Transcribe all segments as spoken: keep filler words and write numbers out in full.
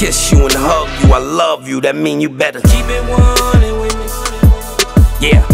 kiss you and hug you, I love you, that mean you better keep it one with me. Yeah.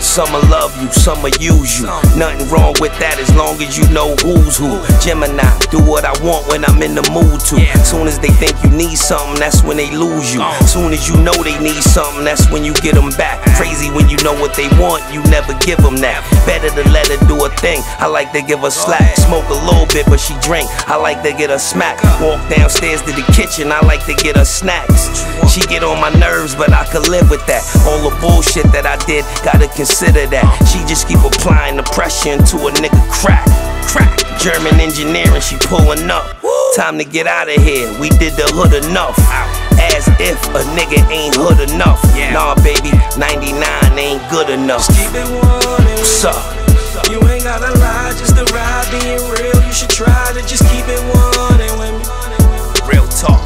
Some'll love you, some'll use you. Nothing wrong with that as long as you know who's who. Gemini, do what I want when I'm in the mood to. Soon as they think you need something, that's when they lose you. Soon as you know they need something, that's when you get them back. Crazy when you know what they want, you never give them that. Better to let her do a thing, I like to give her slack. Smoke a little bit, but she drink, I like to get her smack. Walk downstairs to the kitchen, I like to get her snacks. She get on my nerves, but I could live with that. All the bullshit that I did, gotta consider that. She just keep applying the pressure into a nigga crack, crack. German engineering, she pulling up. Woo. Time to get out of here. We did the hood enough. As if a nigga ain't hood enough. Yeah. Nah, baby, ninety-nine ain't good enough. Just keep it one. What's up? You ain't gotta lie, just the ride being real. You should try to just keep it one and with me. Real talk.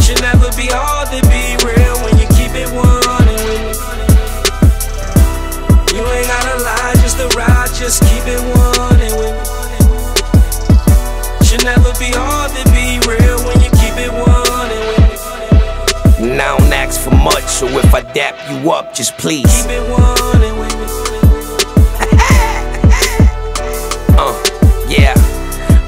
Should never be hard to be real when you keep it one. Just keep it one and with me. Should never be hard to be real when you keep it one and with me. And I don't ask for much, so if I dap you up, just please keep it one and with me. uh, yeah,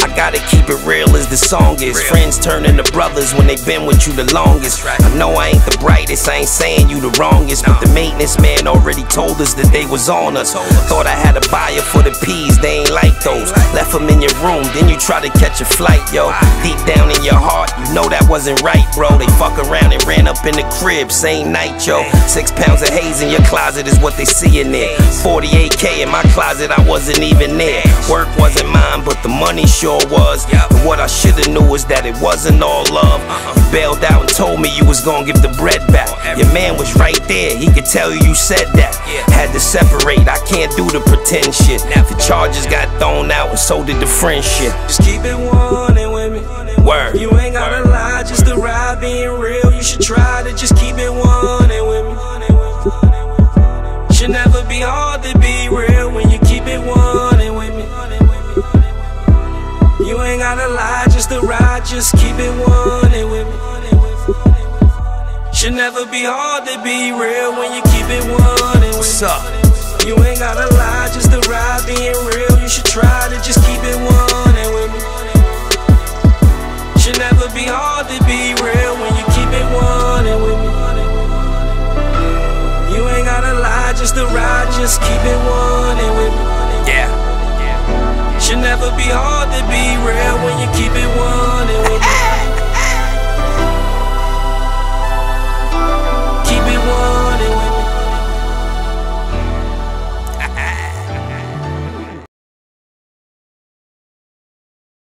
I gotta keep it real as the song is. Real. Friends turn into brothers when they've been with you the longest. Right. I know I ain't the brightest, I ain't saying you the wrongest, no. But the maintenance man already told us that they was on us. Thought I had a buyer for the peas, they ain't like those. Left them in your room, then you try to catch a flight, yo. Deep down in your heart, you know that wasn't right, bro. They fuck around and ran up in the crib, same night, yo. Six pounds of haze in your closet is what they see in there. forty-eight K in my closet, I wasn't even there. Work wasn't mine, but the money sure was. And what I shoulda knew is that it wasn't all love. You bailed out and told me you was gonna give the bread back. Your man was right there, he could tell you you said that. Had to separate, I can't do the pretend shit. The charges got thrown out and so did the friendship. Just keep it one and with me. Word. You ain't gotta lie, just the ride being real. You should try to just keep it one and with me. Should never be hard to be real when you keep it one and with me. You ain't gotta lie, just the ride, just keep it one and with me. Should never be hard to be real when you keep it one and what's up. You ain't gotta lie, just the ride being real. You should try to just keep it one and with me. Should never be hard to be real when you keep it one and with me. You ain't gotta lie, just the ride, just keep it one and with me. Yeah. Should never be hard to be real when you keep it one.